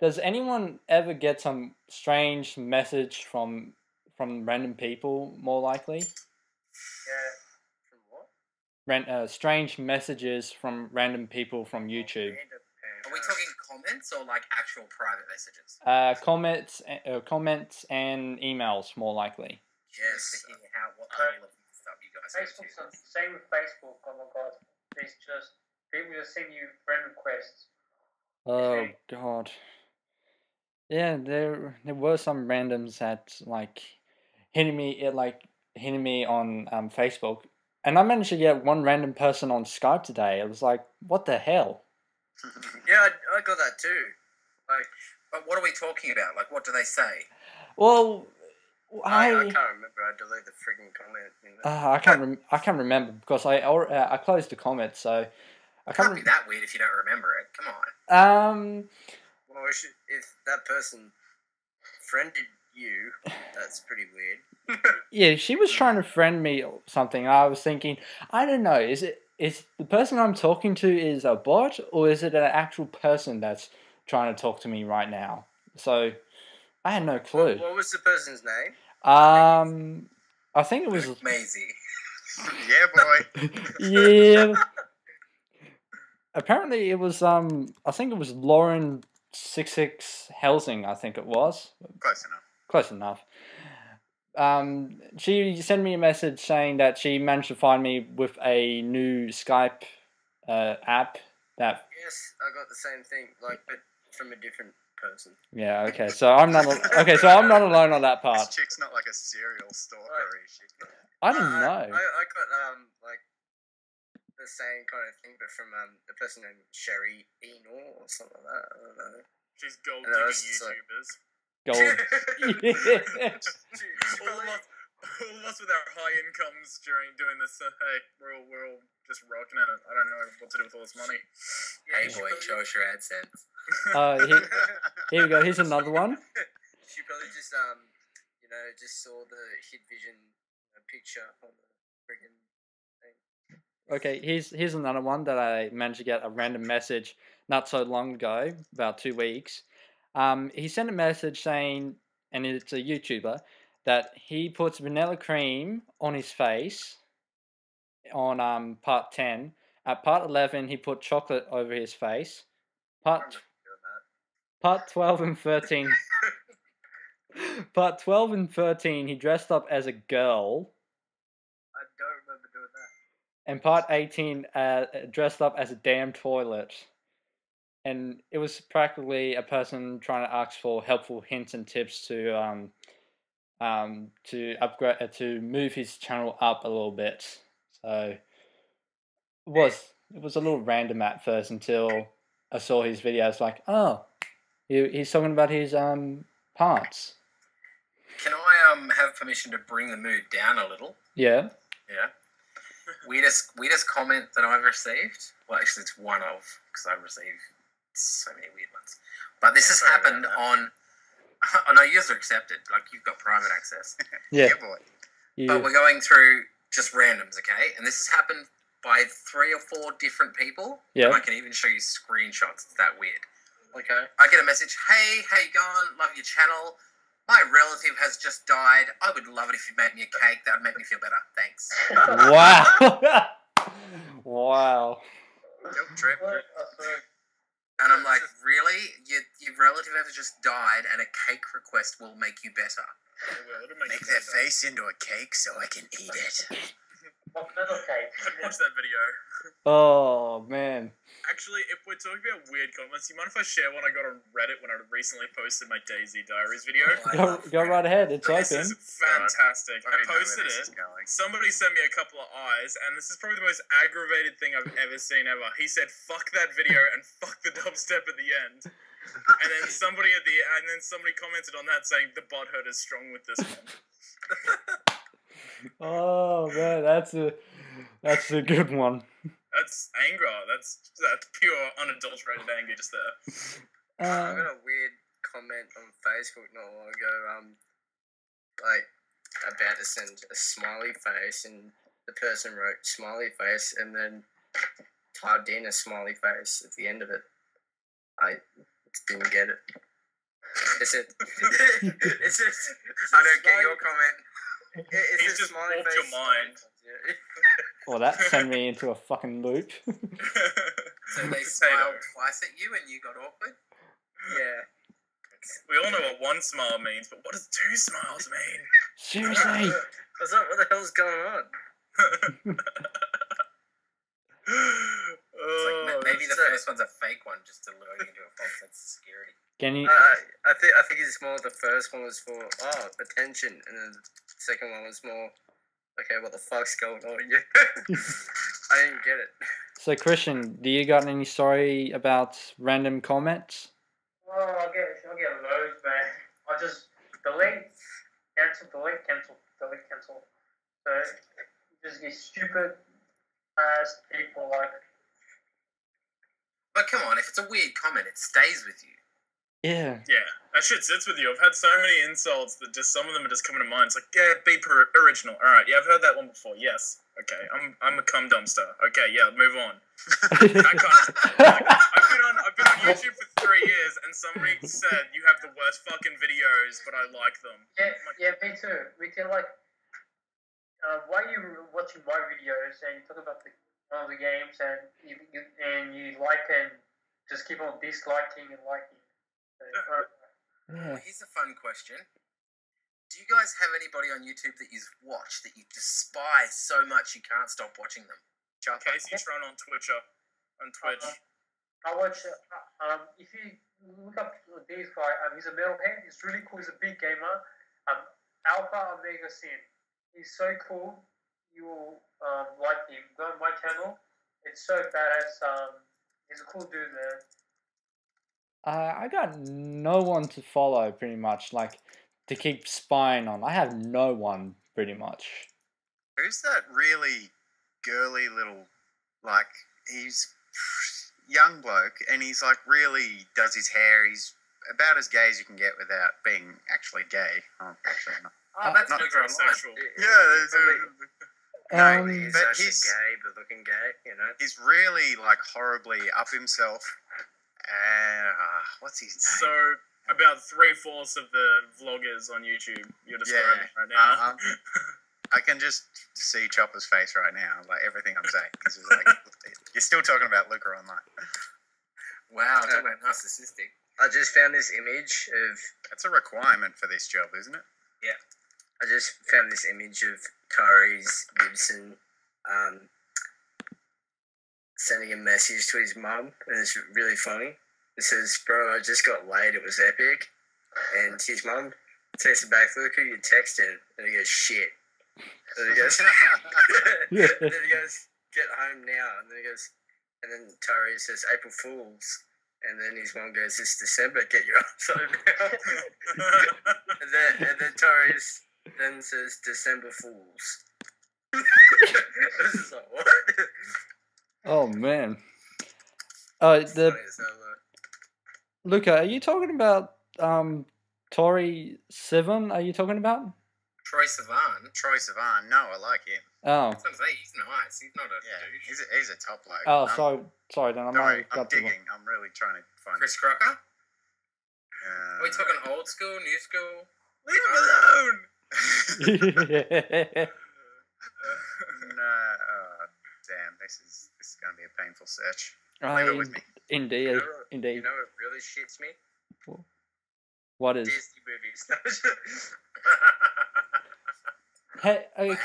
does anyone ever get some strange message from random people? More likely. Yeah. From what? Strange messages from random people from YouTube. Are we talking comments or like actual private messages? Comments and emails, more likely. Yes. Same with Facebook. Oh my God, there's just people just send you friend requests. Oh God. Yeah, there were some randoms that like hitting me on Facebook, and I managed to get one random person on Skype today. It was like, what the hell? Yeah, I got that too. Like, but what are we talking about? Like, what do they say? Well, I can't remember. I deleted the frigging comment. You know? I can't remember because I closed the comment, so I can't. It can't be that weird if you don't remember it. Come on. Well, if that person friended you, that's pretty weird. Yeah, she was trying to friend me or something. I was thinking, I don't know. Is the person I'm talking to is a bot, or is it an actual person that's trying to talk to me right now? So, I had no clue. What was the person's name? I think it was... Maisie. Yeah, boy. Yeah. Apparently, it was, I think it was Lauren 66 Helsing, I think it was. Close enough. Close enough. She sent me a message saying that she managed to find me with a new Skype app. That yes, I got the same thing, like, but from a different person. Yeah. Okay. So I'm not. Okay. So I'm not alone on that part. This chick's not like a serial stalker or shit. I didn't know. I got like the same kind of thing, but from a person named Sherry Enor or something like that. I don't know. She's gold digging YouTubers. All of us with our high incomes doing this, hey, we're all just rocking it. I don't know what to do with all this money. Hey, boy, show us your AdSense. Here we go. Here's another one. She probably just, you know, just saw the Hit Vision picture on the friggin' thing. Okay, here's another one that I managed to get a random message not so long ago, about 2 weeks. He sent a message saying, and it's a YouTuber, that he puts vanilla cream on his face on part 10. At part 11, he put chocolate over his face. Part 12 and 13. Part 12 and 13, he dressed up as a girl. I don't remember doing that. And part 18, dressed up as a damn toilet. And it was practically a person trying to ask for helpful hints and tips to upgrade to move his channel up a little bit. So it was a little random at first until I saw his videos. Like, oh, he's talking about his parts. Can I have permission to bring the mood down a little? Yeah. Yeah. Weirdest comment that I've received. Well, actually, it's one of because I've received so many weird ones, but this has happened on. Oh no, yours are accepted. Like you've got private access. Yeah. Yeah, boy. Yeah. But we're going through just randoms, okay? And this has happened by 3 or 4 different people. Yeah. And I can even show you screenshots. It's that weird. Okay. I get a message, hey, how you going? Love your channel. My relative has just died. I would love it if you made me a cake. That would make me feel better. Thanks. Wow. Wow. Guilt trip. And I'm like, really? Your relative has just died and a cake request will make you better. Make their face into a cake so I can eat it. I'd watch that video. Oh, man. Actually, if we're talking about weird comments, you mind if I share one I got on Reddit when I recently posted my Daisy Diaries video? Oh, go right ahead. It's open. This is fantastic. I posted it. Somebody sent me a couple of eyes, and this is probably the most aggravated thing I've ever seen ever. He said, fuck that video and fuck the dubstep at the end. And then somebody somebody commented on that saying, the butt hurt is strong with this one. Oh man, that's a good one. That's anger. That's pure unadulterated anger just there. I got a weird comment on Facebook not long ago. Like about to send a smiley face, and the person wrote smiley face, and then typed in a smiley face at the end of it. I didn't get it. It's it. It's it. I don't get your comment. He's just warped your mind. Well, that sent me into a fucking loop. So they smiled twice at you and you got awkward? Yeah. We all know what one smile means, but what does 2 smiles mean? Seriously? What's up? What the hell's going on? It's like maybe the first one's a fake one just to lure you into a false sense of security. Can you? I think it's more the first one was for attention, and then the second one was more okay. What the fuck's going on? Yeah. I didn't get it. So Christian, do you got any story about random comments? Oh, I get loads, man. I just delete, cancel. So just get stupid ass people like. But come on, if it's a weird comment, it stays with you. Yeah. Yeah, that shit sits with you. I've had so many insults that just some of them are just coming to mind. It's like, yeah, be original. All right, yeah, I've heard that one before. Yes. Okay, I'm a cum dumpster. Okay, yeah, move on. I've been on YouTube for 3 years, and somebody said you have the worst fucking videos, but I like them. Yeah, me too. We can like, why are you watching my videos and you talk about the games and you like and just keep on disliking and liking. Yeah. Here's a fun question. Do you guys have anybody on YouTube that you've watched that you despise so much you can't stop watching them? Casey's run on Twitch. I watch, if you look up this guy, he's a metalhead, he's really cool, he's a big gamer. Alpha Omega Sin. He's so cool, you will like him. Go on my channel, it's so badass. He's a cool dude there. I got no one to follow, pretty much, like, to keep spying on. I have no one, pretty much. Who's that really girly little, like, he's young bloke, and he's, like, really does his hair. He's about as gay as you can get without being actually gay. Oh, actually not. Oh, that's not sexual. Yeah, there's no, he's actually gay, but looking gay, you know. He's really, like, horribly up himself. What's his name? So, about 3/4 of the vloggers on YouTube, you're describing right now. I can just see Chopper's face right now, like everything I'm saying. Cause it's like, you're still talking about Luca online. Wow, talking about narcissistic. I just found this image of... That's a requirement for this job, isn't it? Yeah. I just found this image of Tyrese Gibson, sending a message to his mum, and it's really funny. It says, bro, I just got laid, it was epic. And his mum texts him back, look who you texted. And he goes, shit. And he goes, and then he goes, get home now. And then he goes, and then Tyree says, April Fools. And then his mum goes, it's December, get your ass home now. and then Tyree then says, December Fools. This is like, what? Oh man, Luca, are you talking about Tori Seven? Are you talking about? Troye Sivan. No, I like him. Oh. That's what I'm saying. He's nice. He's not a douche. He's a top bloke. Oh, sorry. Then I'm digging. I'm really trying to find Chris Crocker? Are we talking old school, new school? Leave him alone! No. Oh, damn. This is going to be a painful search. Leave it with me. Indeed. Indeed. You know what really shits me? What is? Disney movies. Hey,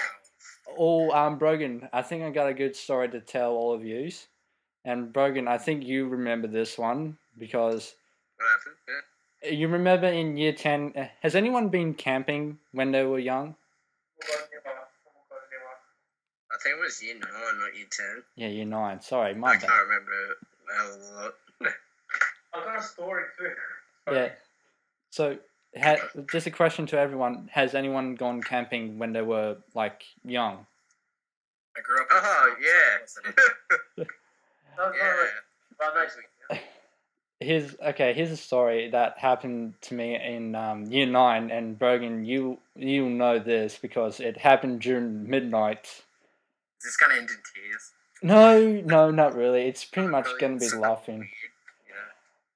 Brogan, I think I got a good story to tell all of you. And Brogan, I think you remember this one because... What happened? Yeah. You remember in year 10, has anyone been camping when they were young? I think it was year 9, not year 10. Yeah, year 9. Sorry, my bad. I can't remember a lot. I've got a story too. Sorry. Yeah. So... just a question to everyone. Has anyone gone camping when they were, like, young? I grew up in yeah. Yeah. Here's a story that happened to me in year 9, and Brogan, you'll know this because it happened during midnight. Is this going to end in tears? No, not really. It's pretty much going to be laughing. Weird. Yeah.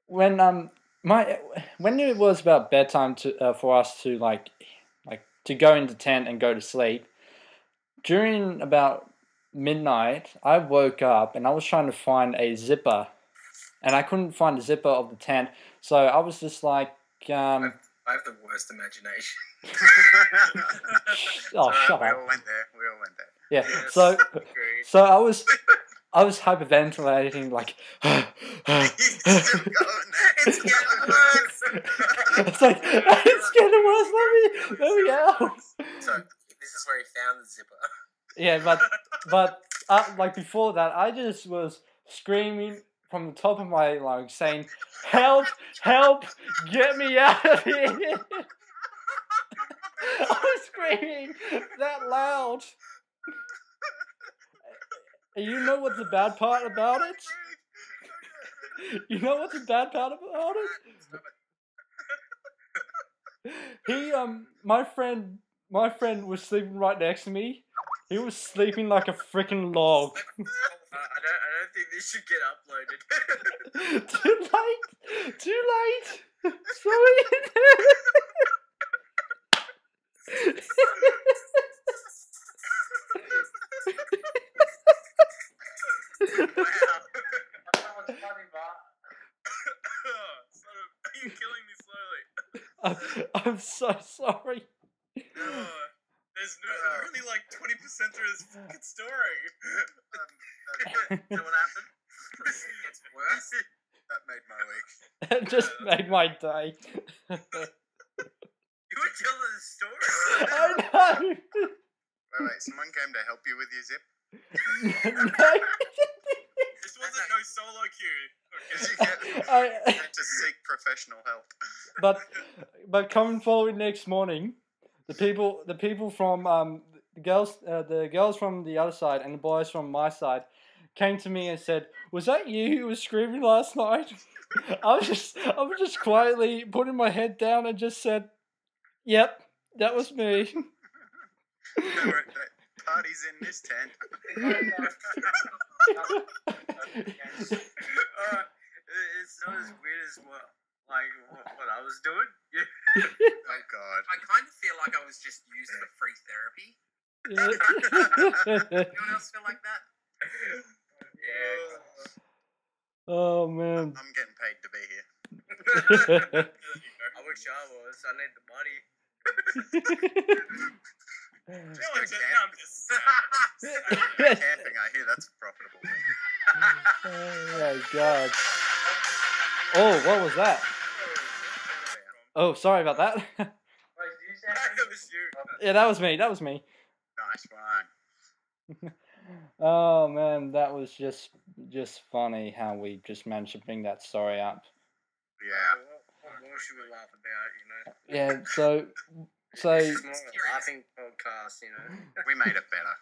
When, when it was about bedtime for us to to go into tent and go to sleep, during about midnight, I woke up and I was trying to find a zipper, and I couldn't find the zipper of the tent. So I was just like, I have the worst imagination. Oh, shut up! We all went there. Yeah. Yes. So I was hyperventilating, like. It's getting worse. It's like it's getting worse. Let me out. So this is where he found the zipper. Yeah, but before that, I just was screaming from the top of my lungs, saying, "Help! Help! Get me out of here!" I was screaming that loud. You know what's the bad part about it? You know what's the bad part about it? He, my friend was sleeping right next to me. He was sleeping like a freaking log. I don't think this should get uploaded. Too late. Sorry. Wow. You're killing me slowly. I'm so sorry. There's really like 20% through this fucking story. You know what happened? It gets worse. That made my week. That just made my day. You were telling the story. I know. Wait, someone came to help you with your zip? No. This wasn't no solo queue. You had to seek professional help. But coming forward next morning, the people from the girls from the other side and the boys from my side came to me and said, "Was that you who was screaming last night?" I was just quietly putting my head down and just said, "Yep, that was me." Parties in this tent. It's not as weird as what I was doing. Yeah. Oh God! I kind of feel like I was just used for free therapy. Yeah. Anyone else feel like that? Yeah. Oh man! I'm getting paid to be here. I wish I was. I need the money. Camping, I hear that's profitable. Oh my God. Oh, what was that? Oh, sorry about that. Yeah, that was me. Nice one. Oh man, that was just funny how we just managed to bring that story up. Yeah. What more should we laugh about, you know? Yeah, so it's more of a laughing podcast, you know. We made it better.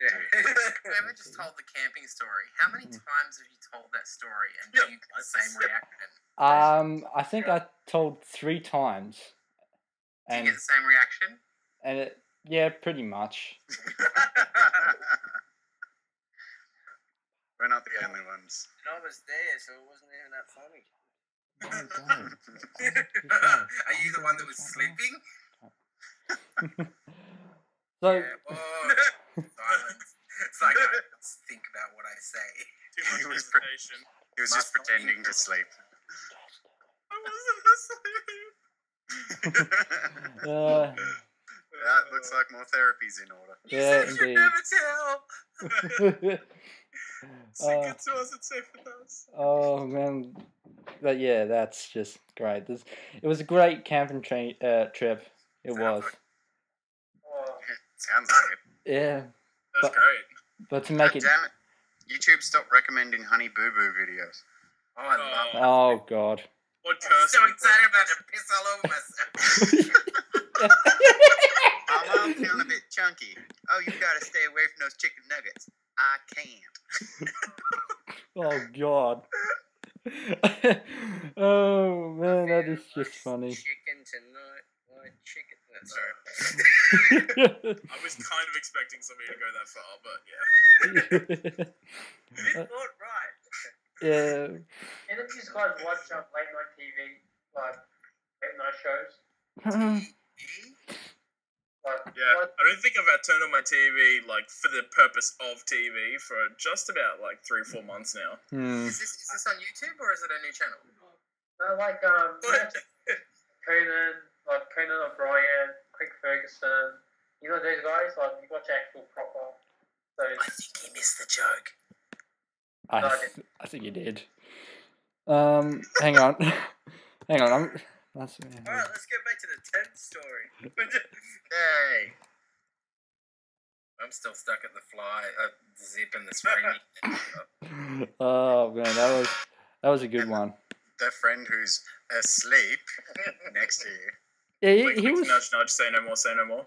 Yeah. Whoever just told the camping story, how many times have you told that story and do you get the same reaction? I think I told 3 times. And do you get the same reaction? And it, yeah, pretty much. We're not the only ones. And I was there, so it wasn't even that funny. Are you the one that was sleeping? So yeah, oh, silence. It's like, I just think about what I say. Too much hesitation. He was just pretending to sleep. I wasn't asleep. That looks like more therapy's in order. Yeah, you said you never tell. Sing it to us and say for us. Oh man, but yeah, that's just great. This, it was a great camping trip. It was. Sounds like it. Yeah. That's great. But to make it. Damn it. YouTube stopped recommending Honey Boo Boo videos. Oh, I love that. Oh, God. What I'm so excited about to piss all over myself. I'm feeling a bit chunky. Oh, you gotta stay away from those chicken nuggets. I can't. Oh, God. Oh, man, that is just funny. Chicken tonight. Like chicken. Sorry. I was kind of expecting somebody to go that far, but yeah. It's not right. Yeah. Any of you guys watch late night TV, like late night shows? Yeah, I don't think I've turned on my TV like for the purpose of TV for just about like 3 or 4 months now. Hmm. Is this on YouTube or is it a new channel? No, like Conan. Like Conan O'Brien, Craig Ferguson, you know those guys. Like you watch actual proper. I think he missed the joke. I think he did. Hang on, hang on. All right, let's get back to the 10th story. Hey, I'm still stuck at the fly, zip in the spring. Oh man, that was a good one. The friend who's asleep next to you. Yeah, he was nudge, nudge. Say no more. Say no more.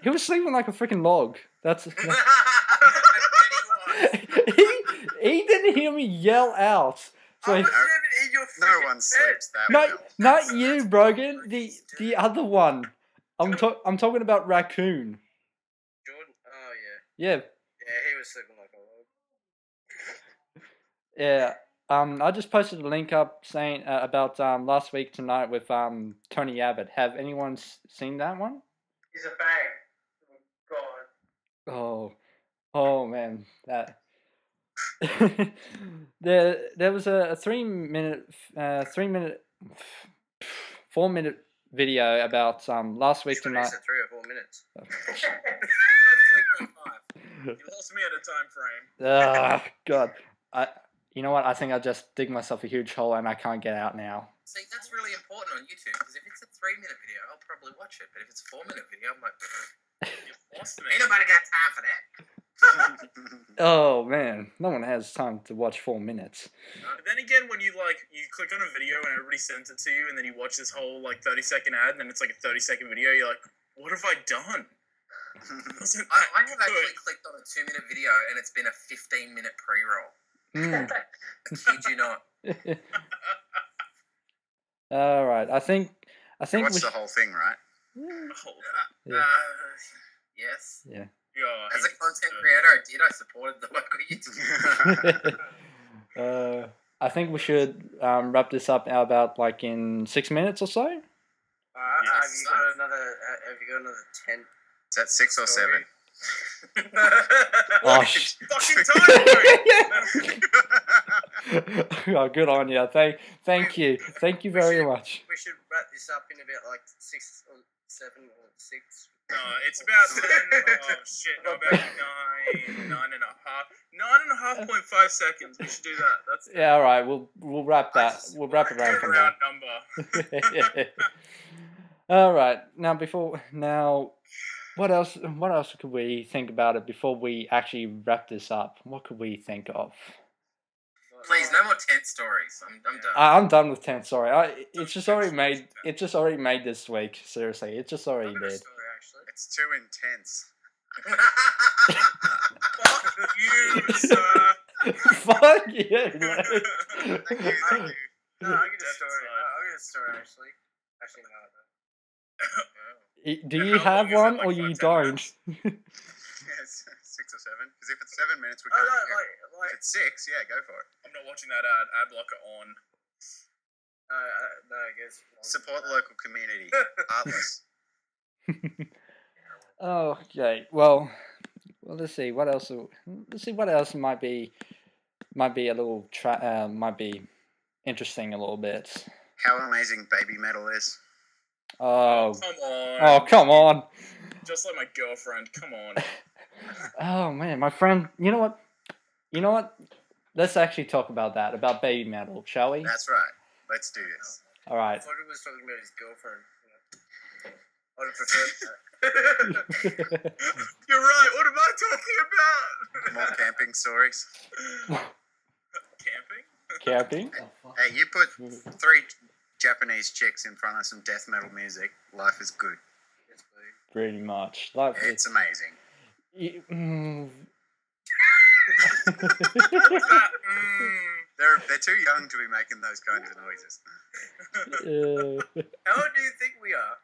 He was sleeping like a freaking log. He didn't hear me yell out. So I was in your freaking no one sleeps that no, well. Not you, Brogan. The other one. I'm talking about Raccoon. Jordan. Oh yeah. Yeah. Yeah, he was sleeping like a log. Yeah. I just posted a link up saying about Last Week Tonight with Tony Abbott. Have anyone seen that one? He's a bang. God. Oh man, that. there was a 4 minute video about Last Week Tonight. 3 or 4 minutes. You lost me at a time frame. Oh, God, You know what? I think I just dig myself a huge hole and I can't get out now. See, that's really important on YouTube because if it's a 3-minute video, I'll probably watch it. But if it's a 4-minute video, I'm like, you've lost me. Ain't nobody got time for that. Oh man, no one has time to watch 4 minutes. But then again, when you click on a video and everybody sends it to you, and then you watch this whole like 30-second ad, and then it's like a 30-second video, you're like, what have I done? I have actually clicked on a 2-minute video and it's been a 15-minute pre-roll. Mm. Kid you not. All right, I think you watched the whole thing, right? Yeah. Yeah. Yes. Yeah. As a content creator, I did. I supported the local YouTube. I think we should wrap this up now, about like in 6 minutes or so. Yes. Have you got another 10? Is that 6 or 7? Oh, fucking time. Oh, good on you. Thank you very much. We should wrap this up in about like 6 or 7 or 6. No, it's about 10. Oh shit, no, about 9 and a half. 9.5 seconds. We should do that. That's yeah. All right, we'll wrap that. We'll wrap it around from there. All right, now. What else could we think about it before we actually wrap this up? What could we think of? Please, no more 10 stories. I'm done. I'm done with 10. Sorry, It's just already made this week. Seriously, it's just already made. It's too intense. Fuck you, sir. Fuck you. Man. Thank you. No, I get a story. I get a story actually. Actually, no. Do you have one, like, or you don't? Yes, 6 or 7. Because if it's 7 minutes, we can't. Like, if it's 6, yeah, go for it. I'm not watching that ad blocker on. No, I guess. Support local community. Artless. Okay. Well, let's see what else. Let's see what else might be interesting a little bit. How amazing baby metal is. Oh, come on. Just like my girlfriend, come on. Oh, man, my friend, you know what? Let's actually talk about that, about baby metal, shall we? That's right. Let's do this. All right. I thought he was talking about his girlfriend. I would have preferred that. You're right. What am I talking about? More camping stories. Camping? Hey, you put 3 Japanese chicks in front of some death metal music. Life is good. Pretty much. Life it's amazing. They're too young to be making those kinds of noises. How old do you think we are?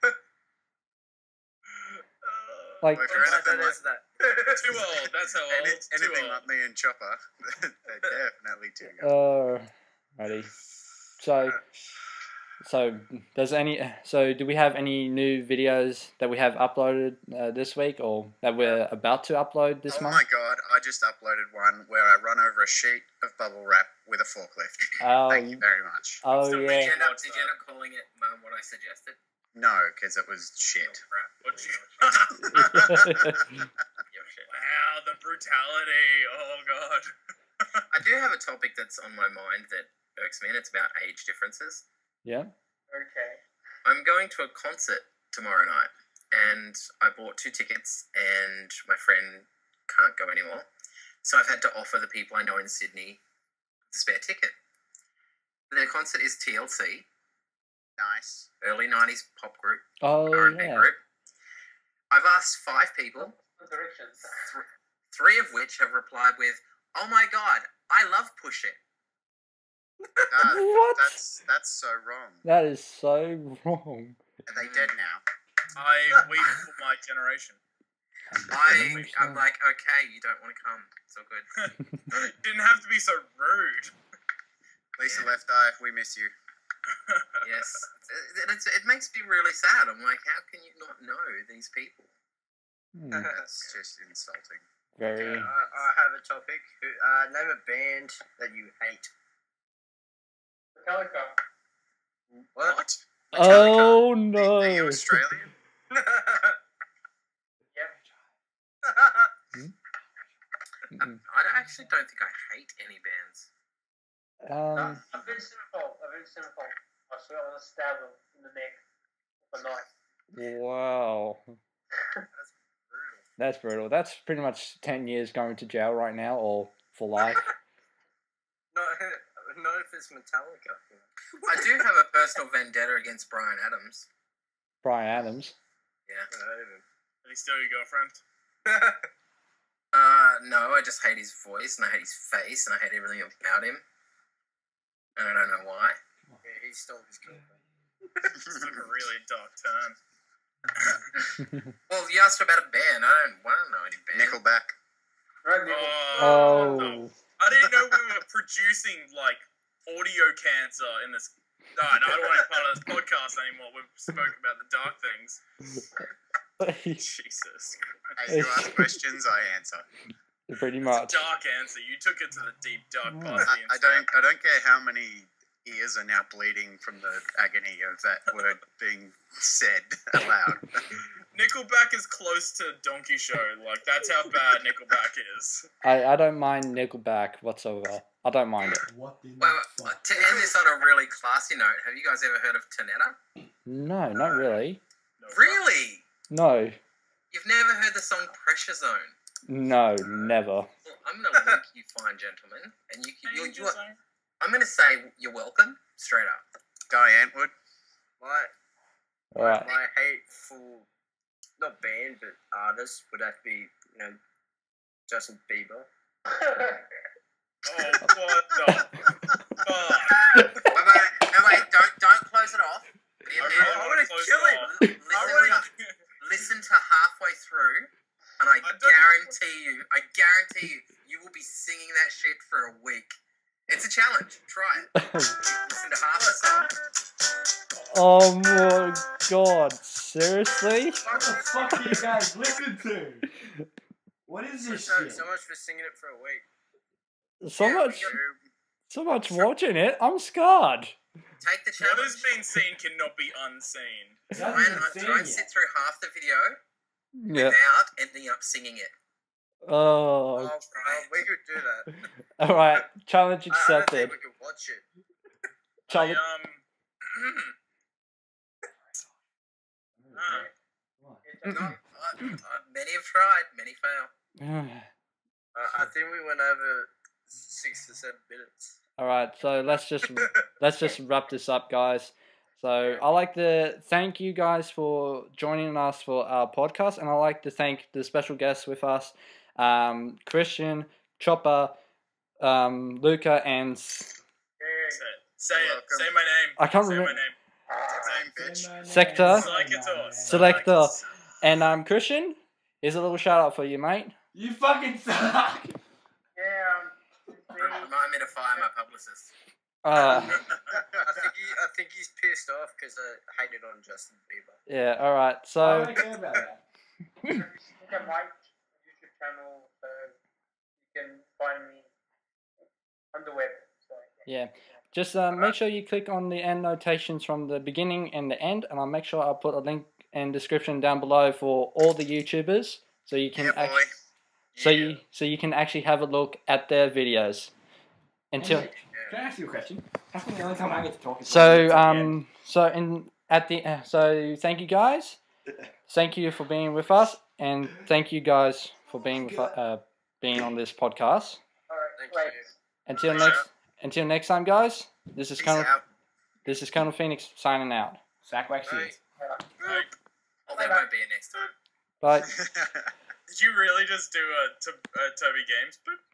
Like, well, that. Too old, that's how old. Anything like me and Chopper, they're definitely too young. Alrighty. So do we have any new videos that we have uploaded this week, or that we're about to upload this month? Oh my god, I just uploaded one where I run over a sheet of bubble wrap with a forklift. Thank you very much. Oh, yeah. Did you end up calling it what I suggested? No, because it was shit. Wow, the brutality. Oh, God. I do have a topic that's on my mind that irks me, and it's about age differences. Yeah. Okay. I'm going to a concert tomorrow night, and I bought 2 tickets, and my friend can't go anymore. So I've had to offer the people I know in Sydney the spare ticket. The concert is TLC. Nice. Early 90s pop group. Oh, R&B group. I've asked 5 people, 3 of which have replied with, "Oh my god, I love Push It." What? That's so wrong. That is so wrong. Are they dead now? We for my generation. I'm like, okay, you don't want to come. It's all good. Didn't have to be so rude. Lisa Left Eye, we miss you. Yes, it makes me really sad. I'm like, how can you not know these people? That's just insulting. Very. Okay, I have a topic. Name a band that you hate. Metallica. What? Metallica? Oh no! Are you Australian? Yeah. I actually don't think I hate any bands. I've been cynical. I swear I want to stab him in the neck with a knife. Wow. That's brutal. That's pretty much 10 years going to jail right now, or for life. No, if it's Metallica. I do have a personal vendetta against Bryan Adams. Yeah. Is he still your girlfriend? No, I just hate his voice, and I hate his face, and I hate everything about him. And I don't know why. Yeah, he stole his girlfriend. This is like a really dark turn. Well, you asked about a band. I don't know any band. Nickelback. Oh. I didn't know we were producing, like, audio cancer in this. No, I don't want to be part of this podcast anymore. We've spoken about the dark things. Jesus. As you ask questions, I answer. Pretty much. It's a dark answer. You took it to the deep dark part. I don't care how many ears are now bleeding from the agony of that word being said aloud. Nickelback is close to Donkey Show. Like, that's how bad Nickelback is. I don't mind Nickelback whatsoever. I don't mind it. Well, to end this on a really classy note, have you guys ever heard of Tanetta? No, not really. Really? No. You've never heard the song Pressure Zone? No, never. Well, I'm going to link you fine gentlemen, and I'm going to say you're welcome, straight up. Guy Antwood. My hateful, not band, but artist would have to be, Justin Bieber. Oh, what the fuck? Wait, don't close it off. I want to kill him. listen to halfway through, and I guarantee you, you will be singing that shit for a week. It's a challenge. Try it. Listen to half a song. Oh my god! Seriously? What the fuck are you guys listening to? What is this shit? So much for singing it for a week. So much watching it. I'm scarred. Take the challenge. What has been seen cannot be unseen. Try and sit through half the video without ending up singing it. Oh, right. We could do that. All right, challenge accepted. I don't think we could watch it. Challenge. Many have tried, many fail. I think we went over 6 to 7 minutes. All right, so let's just wrap this up, guys. So I'd like to thank you guys for joining us for our podcast, and I'd like to thank the special guests with us, Christian, Chopper, Luca, and... Say my name. I can't remember. Say my name, bitch. Sector. Selector. And Christian, here's a little shout-out for you, mate. You fucking suck! Yeah. Remind me to fire my publicist. I think he's pissed off because I hated on Justin Bieber. Yeah, all right. So I don't care about that. You can like YouTube channel, so you can find me on the web. So, yeah. Just make sure you click on the end notations from the beginning and the end, and I'll make sure I'll put a link and description down below for all the YouTubers, so you can so you can actually have a look at their videos. Until. Can I ask you a question? I think the only time I get to talk is so thank you guys. Thank you for being with us, and thank you guys for being with being on this podcast. All right, thank you. Until next time, guys. This is Colonel Phoenix signing out. Sackwax here. Oh, there won't be a next time. Bye. Did you really just do a Toby Games? Boop.